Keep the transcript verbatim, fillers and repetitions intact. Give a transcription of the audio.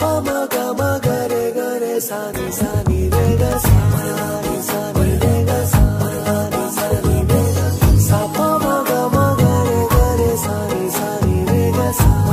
pa ma ga ma ga re ga re sa ni sa ni re ga sa ni sa ni re ga sa ni sa ni re ga sa pa ma ga ma ga re ga re sa ni sa ni re ga sa.